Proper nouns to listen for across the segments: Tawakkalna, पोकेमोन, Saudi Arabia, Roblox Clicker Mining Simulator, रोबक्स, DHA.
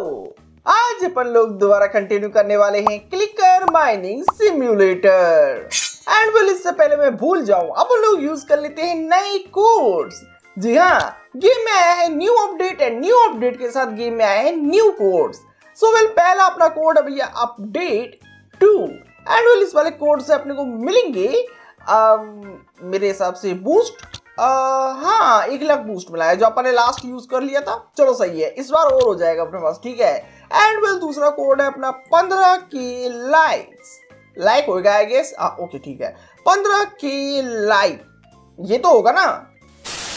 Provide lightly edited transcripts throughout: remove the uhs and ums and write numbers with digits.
आज अपन लोग दोबारा कंटिन्यू करने वाले हैं clicker mining simulator. And well, इससे पहले मैं भूल जाऊं, अपन लोग यूज कर लेते हैं नए कोड्स। जी हाँ, गेम में आया है new update and new update के साथ गेम में आया है न्यू कोड्स। सो वेल, पहला अपना कोड अभी अपडेट 2 एंड वेल इस वाले कोड से अपने को मिलेंगे मेरे हिसाब से बूस्ट। हाँ, 1 लाख बूस्ट मिला है जो अपन ने लास्ट यूज कर लिया था। चलो सही है, इस बार और हो जाएगा अपने पास, ठीक है। एंड वेल दूसरा कोड है अपना 15K लाइक्स, लाइक होगा आई गेस। ओके ठीक है, 15K लाइक ये तो होगा ना।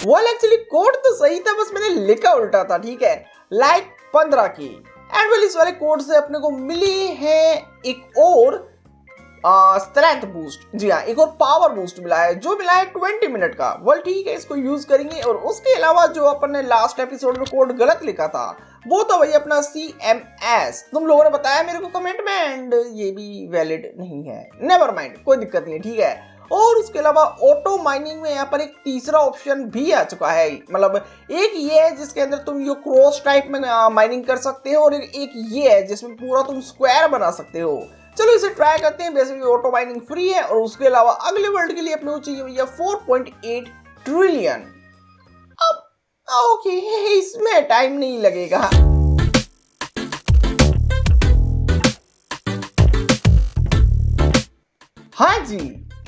वेल एक्चुअली कोड तो सही था, बस मैंने लिखा उल्टा था, ठीक है। Like 15K। एंड वेल इस वाले कोड से अपने को मिली है एक और स्ट्रेंथ बूस्ट। जी हाँ, एक और पावर बूस्ट मिला है जो मिला है 20 मिनट का। वेल ठीक है, इसको यूज करेंगे। और उसके अलावा जो अपन ने लास्ट एपिसोड में कोड गलत लिखा था वो तो भाई अपना CMS, तुम लोगों ने बताया मेरे को कमेंट में, एंड ये भी वैलिड नहीं है। नेवर माइंड, कोई दिक्कत नहीं है, ठीक है। और उसके अलावा ऑटो माइनिंग में यहाँ पर एक तीसरा ऑप्शन भी आ चुका है। मतलब एक ये है जिसके अंदर तुम ये क्रॉस टाइप में माइनिंग कर सकते हो, और एक ये है जिसमें पूरा तुम स्क्वायर बना सकते हो। चलो इसे ट्राई करते हैं। वैसे भी ऑटो माइनिंग फ्री है। और उसके अलावा अगले वर्ल्ड के लिए अपने को चाहिए भैया 4.8 ट्रिलियन। अब ओके, इसमें टाइम नहीं लगेगा। हाँ जी,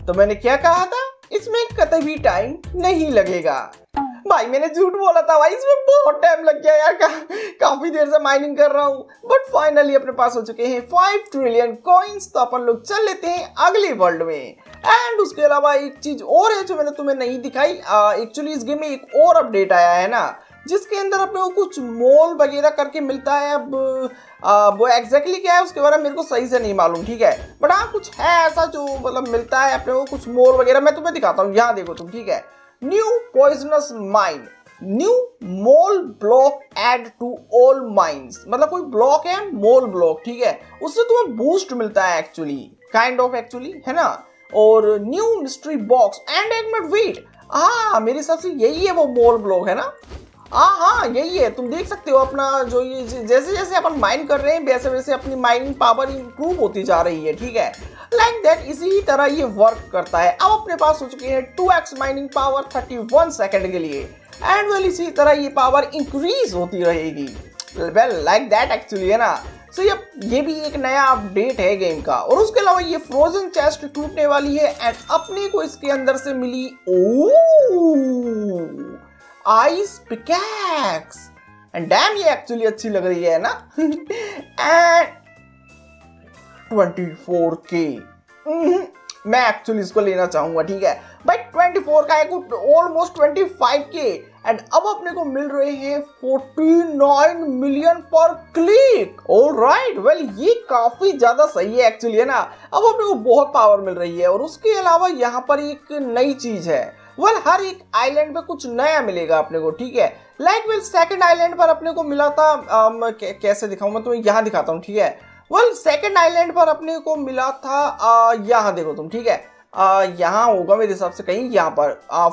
तो मैंने क्या कहा था, इसमें कतई भी टाइम नहीं लगेगा। भाई मैंने झूठ बोला था भाई, इसमें बहुत टाइम लग गया यार। काफी देर से माइनिंग कर रहा हूं, बट फाइनली अपने पास हो चुके हैं 5 ट्रिलियन कॉइंस। तो अपन लोग चल लेते हैं अगले वर्ल्ड में। एंड उसके अलावा एक चीज और है जो मैंने तुम्हें नहीं दिखाई। एक्चुअली इस गेम में एक और अपडेट आया है ना, जिसके अंदर अपने को कुछ मोल वगैरह करके मिलता है। अब वो एग्जैक्टली क्या है उसके बारे में मेरे को सही से नहीं मालूम, ठीक है। बट हाँ, कुछ है ऐसा जो मतलब मिलता है अपने को, कुछ मोल वगैरह। मैं तुम्हें दिखाता हूँ, यहाँ देखो तुम, ठीक है। New poisonous mine, new mole block add to all mines। मतलब कोई ब्लॉक है मोल ब्लॉक, ठीक है, उससे तुम्हें बूस्ट मिलता है एक्चुअली, काइंड ऑफ एक्चुअली, है ना। और न्यू मिस्ट्री बॉक्स एंड एक मिनट वेट, हाँ मेरे हिसाब से यही है वो मोल ब्लॉक, है ना। हाँ यही है, तुम देख सकते हो अपना जो ये जैसे जैसे अपन माइन कर रहे हैं वैसे वैसे अपनी माइनिंग पावर इंप्रूव होती जा रही है, ठीक है। लाइक दैट, इसी तरह ये वर्क करता है। अब अपने पास हो चुकी है 2x माइनिंग पावर 31 सेकंड के लिए। एंड वेल इसी तरह ये पावर इंक्रीज होती रहेगी। वेल लाइक दैट एक्चुअली, है ना। सो ये भी एक नया अपडेट है गेम का। और उसके अलावा ये फ्रोजन चेस्ट टूटने वाली है। एंड अपने को इसके अंदर से मिली आइस पिकैक्स। एंड डैम ये एक्चुअली अच्छी लग रही है ना। एंड 24K, मैं एक्चुअली इसको लेना चाहूंगा, ठीक है। बट 24 का है कुछ ऑलमोस्ट 25K। एंड अब अपने को मिल रहे हैं 49 मिलियन पर क्लिक। ऑलराइट, वेल ये काफी ज्यादा सही है एक्चुअली, है ना। अब अपने को बहुत पावर मिल रही है। और उसके अलावा यहाँ पर एक नई चीज है। वेल हर एक आइलैंड पे कुछ नया मिलेगा अपने को, ठीक है। लाइक वेल सेकंड आइलैंड पर अपने को मिला था कैसे दिखाऊं मैं तुम्हें, यहाँ दिखाता हूँ, ठीक है। वेल सेकंड आइलैंड पर अपने को मिला था यहाँ देखो तुम, ठीक है। यहाँ होगा मेरे हिसाब से कहीं, यहाँ पर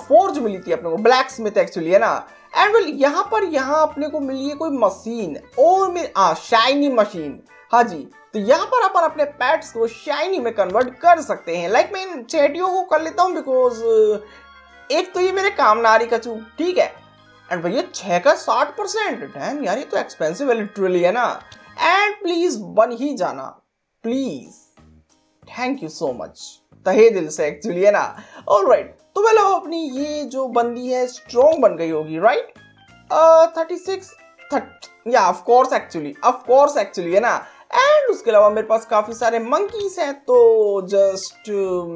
फोर्ज मिली थी अपने को, ब्लैक स्मिथ एक्चुअली, है ना। एंड वेल यहाँ पर यहाँ अपने को मिली है कोई मशीन और शाइनी मशीन। हाँ जी, तो यहाँ पर अपन अपने पैट्स को शाइनी में कन्वर्ट कर सकते हैं। लाइक मैं चैटियों को कर लेता हूँ, बिकॉज एक तो ये मेरे काम ना आ रही कचू, ठीक है। एंड भैया 6 का 60%, डैम यार ये तो एक्सपेंसिव है लिटरली, है ना। एंड प्लीज बन ही जाना, please, thank you so much, तहे दिल से एक्चुअली, है ना। ऑलराइट, तो मतलब अपनी ये जो बंदी है स्ट्रॉन्ग बन गई होगी, राइट। 36 या ऑफकोर्स एक्चुअली, है ना। एंड उसके अलावा मेरे पास काफी सारे मंकीज हैं, तो just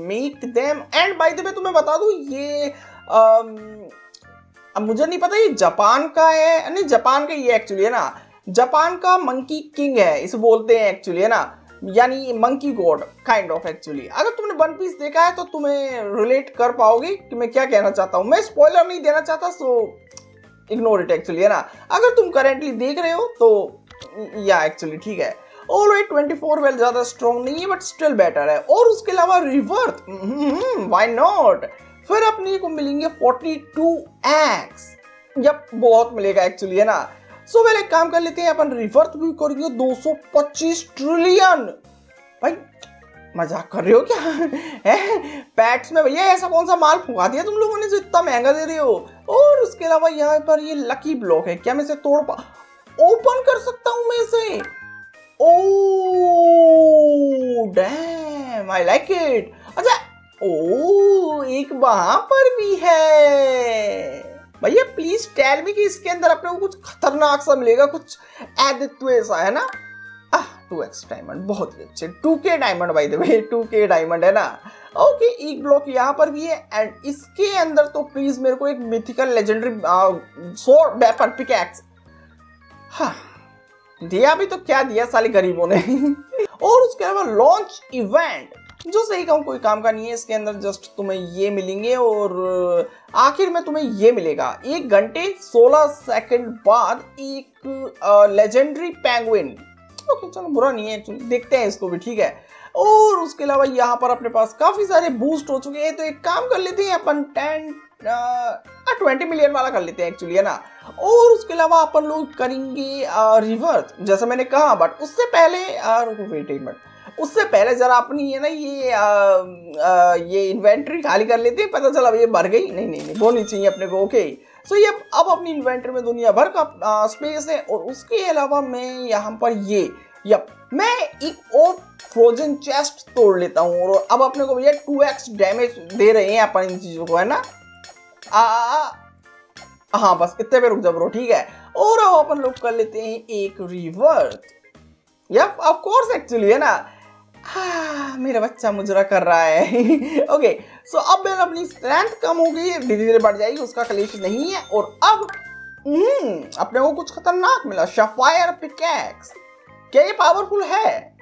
make them. And by the way तुम्हें बता दूं, ये अब मुझे नहीं पता ये जापान का है, नहीं जापान का ये एक्चुअली, है ना, जापान का मंकी किंग है इसे बोलते हैं एक्चुअली, है ना, यानी monkey god kind of actually. अगर तुमने वन पीस देखा है तो तुम्हें रिलेट कर पाओगे कि मैं क्या कहना चाहता हूँ। मैं स्पॉइलर नहीं देना चाहता, सो इग्नोर इट एक्चुअली, है ना। अगर तुम करेंटली देख रहे हो तो या एक्चुअली, ठीक है। ऑलराइट, 24 वेल ज्यादा स्ट्रॉन्ग नहीं है बट स्टिल बेटर है। और उसके अलावा रिवर्थ, व्हाई नॉट। फिर अपने को मिलेंगे 42x, यप बहुत मिलेगा एक्चुअली, है ना। सो पहले काम कर लेते हैं अपन रिवर्स व्यू करेंगे 225 ट्रिलियन। भाई मजाक कर रहे हो क्या? पैक्स में भैया ऐसा कौन सा माल फुका दिया तुम लोगों ने जो इतना महंगा दे रहे हो? और उसके अलावा यहाँ पर ये लकी ब्लॉक है, क्या मैं इसे तोड़ पा ओपन कर सकता हूँ मैं इसे? Oh damn I like it. अच्छा ओ एक वहां पर भी है। भैया प्लीज टेल मी कि इसके अंदर अपने को कुछ खतरनाक सा मिलेगा, कुछ एडिटिव ऐसा है ना। 2x डायमंड बहुत ही अच्छे, 2k डायमंड भाई देवे 2k डायमंड है ना। ओके एक ब्लॉक यहाँ पर भी है एंड इसके अंदर तो प्लीज मेरे को एक mythical legendary sword weapon pickaxe. हाँ दिया भी तो क्या दिया साले गरीबों ने। और उसके अलावा लॉन्च इवेंट जो सही कहूँ कोई काम का नहीं है। इसके अंदर जस्ट तुम्हें ये मिलेंगे और आखिर में तुम्हें ये मिलेगा 1 घंटे 16 सेकंड बाद एक लेजेंडरी पेंगुइन। ओके चलो बुरा नहीं है, देखते हैं इसको भी, ठीक है। और उसके अलावा यहाँ पर अपने पास काफी सारे बूस्ट हो चुके हैं, तो एक काम कर लेते हैं अपन 20 मिलियन वाला कर लेते हैं एक्चुअली, है ना। और उसके अलावा अपन लोग करेंगे रिवर्स जैसे मैंने कहा, बट उससे पहले उससे पहले जरा अपनी है ना ये इन्वेंट्री खाली कर लेते हैं। पता चला ये भर गई, नहीं वो नहीं चाहिए अपने को। ओके सो ये अब अपनी इन्वेंट्री में दुनिया भर का स्पेस है। और उसके अलावा मैं यहाँ पर ये मैं एक और फ्रोजन चेस्ट तोड़ लेता हूँ। और अब अपने को भैया 2x डैमेज दे रहे हैं अपन इन चीज़ों को, है ना। हाँ बस इतने पे रुक जा ब्रो, ठीक है। और अब अपन लोग कर लेते हैं एक reverse, yup of course actually, है ना। मेरा बच्चा मुजरा कर रहा है। ओके सो अब मेरा अपनी स्ट्रेंथ कम हो गई, धीरे धीरे बढ़ जाएगी, उसका क्लेश नहीं है। और अब अपने को कुछ खतरनाक मिला, शफायर पिकैक्स। क्या ये पावरफुल है?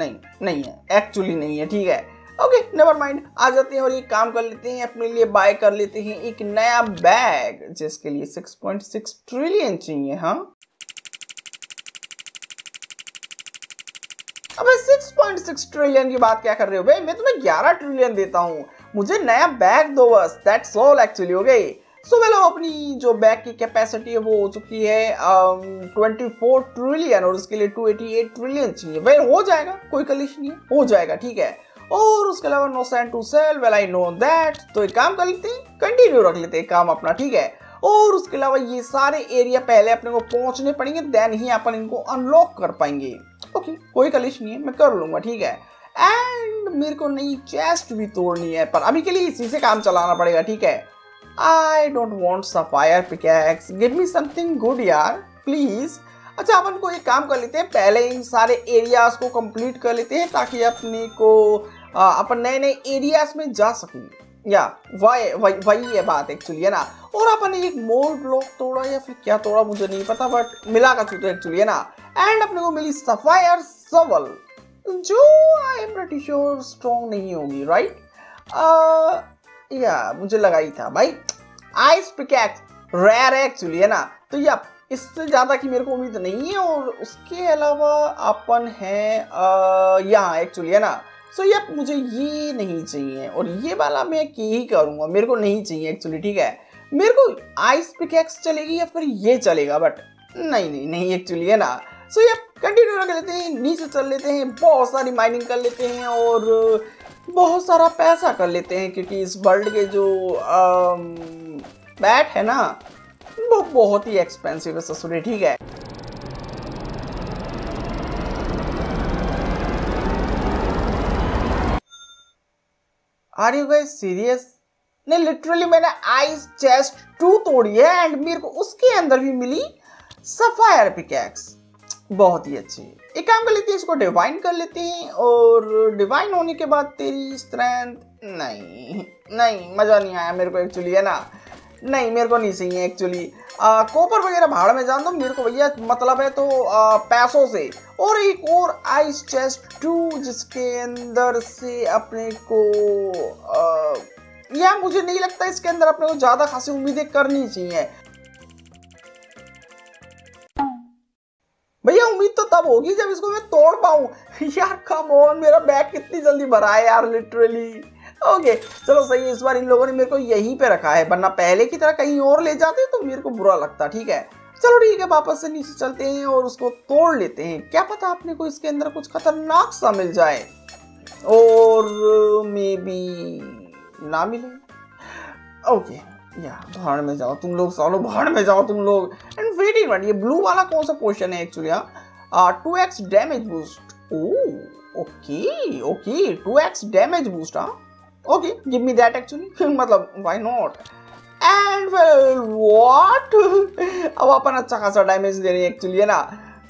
नहीं है एक्चुअली, नहीं है, ठीक है। ओके नेवर माइंड, आ जाते हैं और ये काम कर लेते हैं अपने लिए, बाय कर लेते हैं एक नया बैग जिसके लिए 6.6 ट्रिलियन चाहिए। हाँ अबे 6.6 ट्रिलियन की बात क्या कर रहे हो भाई, मैं तुम्हें 11 ट्रिलियन देता हूँ, मुझे नया बैग दो बस, दैट्स ऑल एक्चुअली। हो गई सो वेल अपनी जो बैग की कैपेसिटी है वो हो चुकी है 24 ट्रिलियन और उसके लिए 288 ट्रिलियन चाहिए। भाई हो जाएगा, कोई कलेश नहीं, हो जाएगा, ठीक है। और उसके अलावा no send to sell, well I know that, तो एक काम कर लेते हैं, कंटिन्यू रख लेते हैं काम अपना, ठीक है। और उसके अलावा ये सारे एरिया पहले अपने को पहुंचने पड़ेंगे, देन ही अपन इनको अनलॉक कर पाएंगे। ओके कोई कलेश नहीं है, मैं कर लूंगा, ठीक है। एंड मेरे को नई चेस्ट भी तोड़नी है, पर अभी के लिए इसी से काम चलाना पड़ेगा, ठीक है। I don't want sapphire pickaxe, give me something good यार प्लीज। अच्छा अपन को एक काम कर लेते हैं, पहले इन सारे एरियाज को कंप्लीट कर लेते हैं ताकि अपने को अपन नए नए एरियाज में जा सकें, या वही है बात एक्चुअली, है ना। और अपन एक मोर ब्लॉक तोड़ा या फिर क्या तोड़ा मुझे नहीं पता, बट मिला का चूता एक्चुअली, है ना। एंड अपने को मिली सफायर सवल जो I am not sure strong नहीं होगी, राइट। या मुझे लगा ही था भाई। आइस पिकैक्स रेयर है एक्चुअली, है ना, तो ये इससे ज़्यादा की मेरे को उम्मीद नहीं है। और उसके अलावा अपन है यहाँ एक्चुअली, है ना। सो ये मुझे ये नहीं चाहिए और ये वाला मैं यही करूँगा, मेरे को नहीं चाहिए एक्चुअली, ठीक है। मेरे को आइस पिकैक्स चलेगी या फिर ये चलेगा, बट नहीं एक्चुअली, है ना। सो ये कंटिन्यू कर लेते हैं, नीचे चल लेते हैं, बहुत सारी माइनिंग कर लेते हैं और बहुत सारा पैसा कर लेते हैं, क्योंकि इस वर्ल्ड के जो बैट है ना वो बहुत ही एक्सपेंसिव है ससुरे, ठीक है। Are you guys serious? नहीं लिटरली मैंने आइस चेस्ट 2 तोड़ी है एंड मेरे को उसके अंदर भी मिली सफायर पिकैक्स, बहुत ही अच्छी। एक काम कर लेते हैं, इसको डिवाइन कर लेते हैं और डिवाइन होने के बाद तेरी स्ट्रेंथ नहीं मजा नहीं आया मेरे को एक्चुअली, है ना। नहीं मेरे को नहीं चाहिए एक्चुअली, कॉपर वगैरह भाड़ में जान दो मेरे को भैया, मतलब है तो पैसों से। और एक और आइस चेस्ट 2 जिसके अंदर से अपने को या मुझे नहीं लगता इसके अंदर अपने को ज़्यादा खासी उम्मीदें करनी चाहिए भैया। उम्मीद तो तब होगी जब इसको मैं तोड़ पाऊँ। यार कम ऑन, मेरा बैग कितनी जल्दी भरा है यार लिटरली। ओके चलो सही है, इस बार इन लोगों ने मेरे को यहीं पे रखा है, वरना पहले की तरह कहीं और ले जाते तो मेरे को बुरा लगता। ठीक है चलो ठीक है, वापस से नीचे चलते हैं और उसको तोड़ लेते हैं। क्या पता अपने को इसके अंदर कुछ खतरनाक सा मिल जाए, और मे बी ना मिले। ओके या भाड़ में जाओ तुम लोग, सालो भाड़ में जाओ तुम लोग। एंड वेट इट वन, ये ब्लू वाला कौन सा पोर्शन है actually? 2x damage boost. Okay okay 2x damage boost. हाँ okay give me that actually, मतलब why not. And well what, अब अपन अच्छा खासा डैमेज दे रहे हैं एक्चुअली, है ना,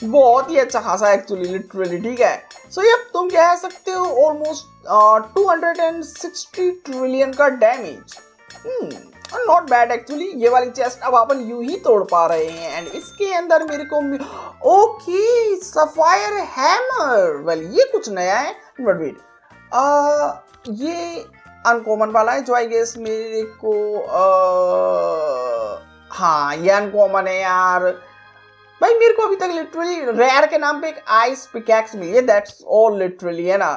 बहुत ही अच्छा खासा एक्चुअली लिटरली। ठीक है सो ये तुम कह सकते हो ऑलमोस्ट 260 ट्रिलियन का डैमेज। Not bad actually. ये वाली चेस्ट अब अपन यूं ही तोड़ पा रहे हैं, एंड इसके अंदर मेरे को ओके सफायर हैमर। वेल ये कुछ नया है, बट वेट ये अनकॉमन वाला है जो आई गेस मेरे को हाँ ये अनकॉमन है यार। भाई मेरे को अभी तक लिटरली रेयर के नाम पे एक आइस पिकैक्स मिली है, दैट्स ऑल लिटरली, है ना।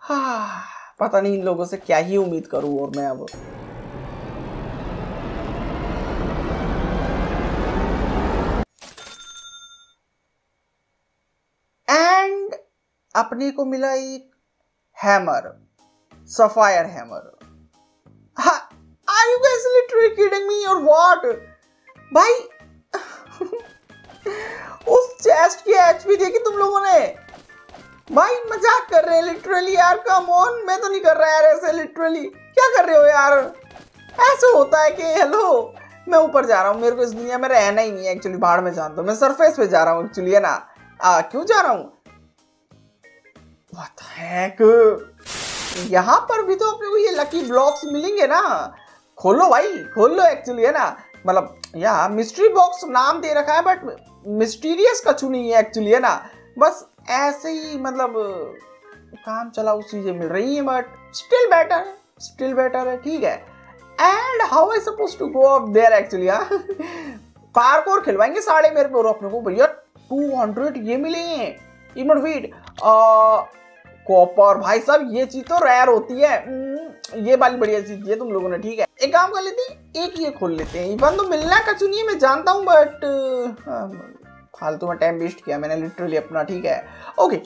हाँ पता नहीं इन लोगों से क्या ही उम्मीद करूँ और मैं अब। अपने को मिला एक hammer, sapphire hammer. Are you guys literally kidding me और व्हाट भाई। उस चेस्ट की एचपी देखी तुम लोगों ने भाई, मजाक कर रहे हैं लिटरली यार। कम ऑन, मैं तो नहीं कर रहा यार ऐसे लिटरली। क्या कर रहे हो यार, ऐसे होता है कि हेलो मैं ऊपर जा रहा हूँ, मेरे को इस दुनिया में रहना ही नहीं है एक्चुअली, बाहर में जानता हूँ मैं सरफेस पे जा रहा हूँ एक्चुअली, है ना। क्यों जा रहा हूँ यहाँ पर भी तो अपने को ये लकी ब्लॉक्स मिलेंगे ना। खोलो भाई खोलो एक्चुअली, है ना, मतलब यहाँ मिस्ट्री बॉक्स नाम दे रखा है बट मिस्टीरियस कुछ नहीं है एक्चुअली, है ना। बस ऐसे ही मतलब काम चला उसी से मिल रही है, बट स्टिल बेटर है, स्टिल बेटर है। ठीक है and how I suppose to go up there actually. Parkour खिलवाएंगे साढ़े मेरे पे, और अपने को भैया 200 ये मिले। इमोट वीड कॉपर, भाई साहब ये चीज तो रेयर होती है। ये वाली बढ़िया चीज दी है तुम लोगों ने। ठीक है एक काम कर लेते हैं, एक ये खोल लेते हैं। इवन तो मिलना का चुनिए मैं जानता हूँ, बट फालतू में टाइम वेस्ट किया मैंने लिटरली अपना। ठीक है ओके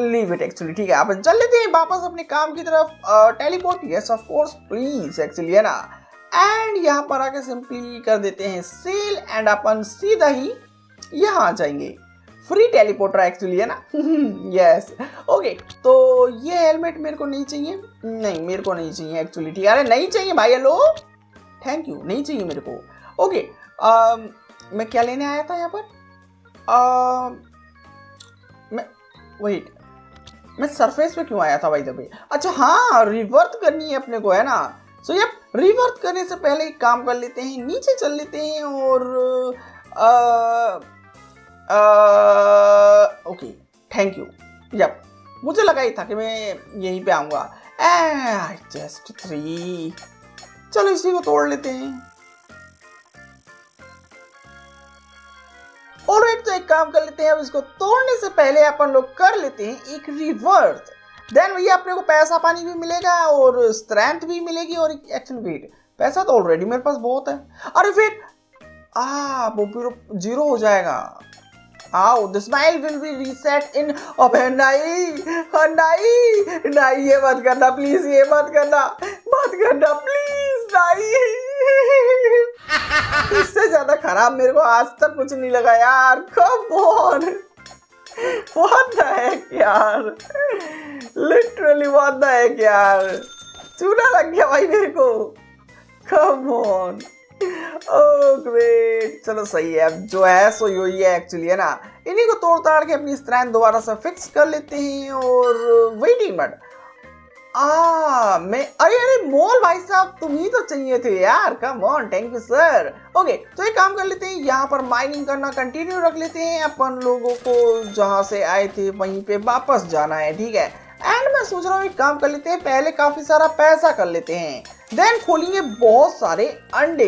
लीव इट एक्चुअली। ठीक है अपन चल लेते हैं वापस अपने काम की तरफ। Teleport yes of course please actually, है ना। एंड यहाँ पर आके सिंपली कर देते हैं सेल, एंड अपन सीधा ही यहाँ आ जाएंगे। फ्री टेलीपोर्टर एक्चुअली, है ना। यस ओके तो ये हेलमेट मेरे को नहीं चाहिए, नहीं मेरे को नहीं चाहिए एक्चुअली। ठीक है अरे नहीं चाहिए भाई, हेलो थैंक यू, नहीं चाहिए मेरे को। ओके मैं क्या लेने आया था यहाँ पर? मैं वेट, मैं सरफेस पे क्यों आया था भाई तभी? अच्छा हाँ रिवर्थ करनी है अपने को, है ना। सो ये रिवर्थ करने से पहले एक काम कर लेते हैं, नीचे चल लेते हैं और ओके थैंक यू। यप मुझे लगा ही था कि मैं यहीं पे आऊँगा। जस्ट 3 चलो इसी को तोड़ लेते हैं। ऑलराइट तो एक काम कर लेते हैं, अब इसको तोड़ने से पहले अपन लोग कर लेते हैं एक रिवर्स। देन भैया अपने को पैसा पानी भी मिलेगा और स्ट्रेंथ भी मिलेगी और एक्शन वेट। पैसा तो ऑलरेडी मेरे पास बहुत है। अरे वेट वो जीरो हो जाएगा। The smile will be reset in नहीं ये मत करना प्लीज, ये मत करना प्लीज नहीं। इससे ज्यादा खराब मेरे को आज तक कुछ नहीं लगा यार। Come on what the heck यार, लिटरली व्हाट द हेक यार। चूना लग गया भाई मेरे को, कम ऑन। ग्रेट चलो सही है, अब जो है सो यो ही है एक्चुअली, है ना। इन्हीं को तोड़ ताड़ के अपनी स्ट्रेंथ दोबारा से फिक्स कर लेते हैं और वेटिंग बट मैं अरे मोल भाई साहब तुम ही तो चाहिए थे यार, come on thank you sir. Okay तो एक काम कर लेते हैं, यहाँ पर माइनिंग करना कंटिन्यू रख लेते हैं। अपन लोगों को जहाँ से आए थे वहीं पे वापस जाना है। ठीक है एंड मैं सोच रहा हूँ एक काम कर लेते हैं, पहले काफी सारा पैसा कर लेते हैं, देन खोलेंगे बहुत सारे अंडे।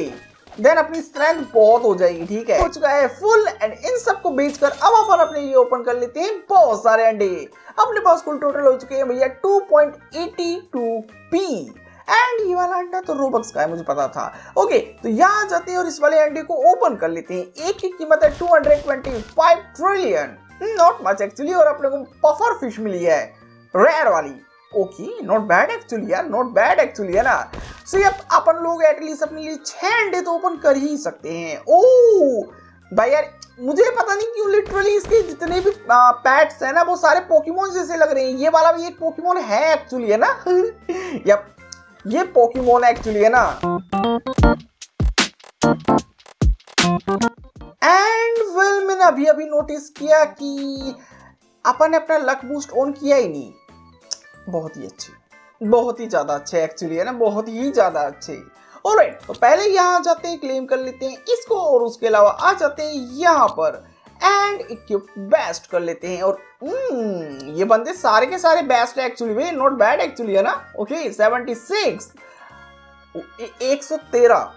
देन अपनी स्ट्रेंथ बहुत हो जाएगी। ठीक है, हो चुका है फुल एंड इन सबको बेचकर अब अपन अपने ये ओपन कर लेते हैं बहुत सारे अंडे। अपने पास कुल टोटल हो चुके हैं भैया 2.82p एंड ये वाला अंडा तो रोबक्स का है, मुझे पता था। ओके, तो यहाँ जाते हैं और इस वाले अंडे को ओपन कर लेते हैं। एक की कीमत है 225 ट्रिलियन, नॉट मच एक्चुअली। और अपने को पफर फिश मिली है रेयर वाली। ओके, नॉट बैड एक्चुअली यार, नॉट बैड एक्चुअली है ना। सो ये अपन लोग एटलीस्ट अपने लिए 6 अंडे तो ओपन कर ही सकते हैं। ओ भाई यार, मुझे पता नहीं क्यों लिटरली इसके जितने भी पैट्स हैं ना वो सारे पोकेमोन जैसे लग रहे हैं। ये वाला भी एक पोकेमोन है एक्चुअली, है ना। यप, ये पोकेमोन एक्चुअली है ना। एंड वेल, मैंने अभी अभी नोटिस किया कि अपन ने अपना लक बूस्ट ऑन किया ही नहीं। बहुत ही अच्छे, बहुत ही ज्यादा अच्छे एक्चुअली है ना, बहुत ही ज्यादा अच्छे। ऑलराइट, तो पहले यहाँ जाते हैं, क्लेम कर लेते हैं इसको और उसके अलावा आ जाते हैं यहाँ पर एंड इक्विप बेस्ट कर लेते हैं। और ये बंदे सारे के सारे बेस्ट है एक्चुअली में, नॉट बैड एक्चुअली है ना। ओके, 76 113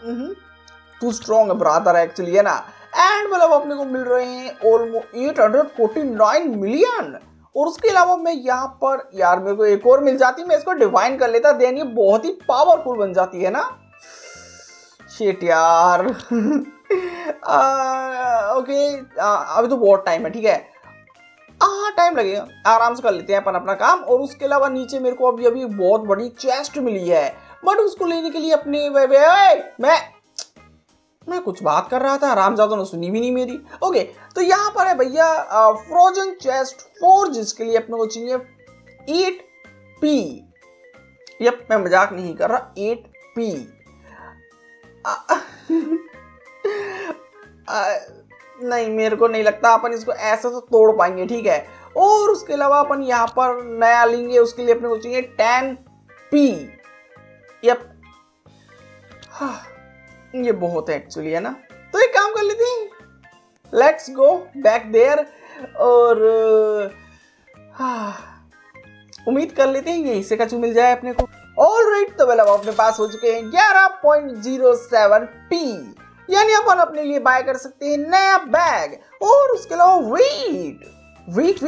तू स्ट्रॉन्ग ब्रादर एक्चुअली है ना। एंड मतलब अपने को मिल रहे हैं ऑलमोस्ट 849 मिलियन। और उसके अलावा मैं यहाँ पर यार मेरे को एक और मिल जाती, मैं इसको डिवाइन कर लेता, देन ये बहुत ही पावरफुल बन जाती है ना। शिट यार। ओके, अभी तो बहुत टाइम है, ठीक है, टाइम लगेगा, आराम से कर लेते हैं अपन अपना काम। और उसके अलावा नीचे मेरे को अभी अभी बहुत बड़ी चेस्ट मिली है, बट उसको लेने के लिए अपने मैं कुछ बात कर रहा था, रामजादा ने सुनी भी नहीं मेरी। ओके, तो यहाँ पर है भैया फ्रोजन चेस्ट 4, जिसके लिए अपने को चाहिए 8p। यप, मैं मजाक नहीं कर रहा, 8p। नहीं, मेरे को नहीं लगता अपन इसको ऐसे तो तोड़ पाएंगे, ठीक है। और उसके अलावा अपन यहाँ पर नया लेंगे, उसके लिए अपने को चाहिए 10p। यप, हाँ, ये बहुत है एक्चुअली है ना। तो एक काम कर लेते हैं, लेट्स गो बैक देयर। और उम्मीद कर लेते हैं यहीं से कचू मिल जाए अपने को। ऑलराइट, तो वेल अपने पास हो चुके हैं 11.07p, यानी अपन अपने लिए बाय कर सकते हैं नया बैग। और उसके अलावा वेट,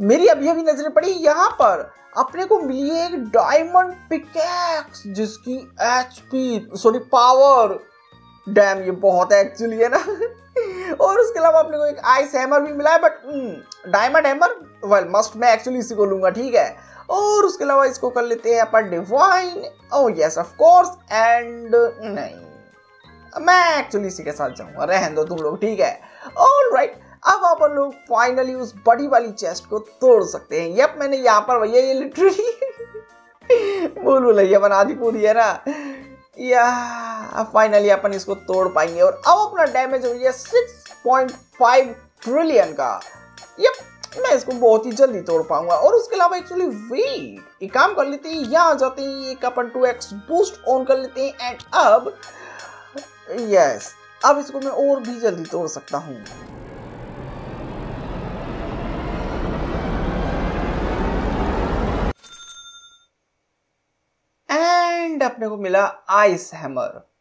मेरी अभी अभी नजर पड़ी यहाँ पर, अपने को मिली है एक डायमंड पिकैक्स, जिसकी एचपी सॉरी पावर डैम ये बहुत है एक्चुअली है ना। और उसके अलावा अपने को एक आइस हैमर भी मिला है, but diamond hammer well must, मैं एक्चुअली इसी को लूंगा, ठीक है। और उसके अलावा इसको कर लेते हैं अपन divine. Oh yes of course, and नहीं, मैं एक्चुअली इसी के साथ जाऊंगा, रहने दो तुम लोग, ठीक है। ऑलराइट, अब अपन लोग फाइनली उस बड़ी वाली चेस्ट को तोड़ सकते हैं। यप, मैंने यहाँ पर भैया ये लिटरली बोलूल है बना दी पूरी, है ना। या अब फाइनली अपन इसको तोड़ पाएंगे। और अब अपना डैमेज हो गया 6.5 ट्रिलियन का। यप, मैं इसको बहुत ही जल्दी तोड़ पाऊंगा। और उसके अलावा एक्चुअली वेट, एक काम कर लेते हैं, यहाँ जाते हैं, एक अपन 2x बूस्ट ऑन कर लेते हैं। एंड अब यस, अब इसको मैं और भी जल्दी तोड़ सकता हूँ। अपने को मिला आइस हैमर।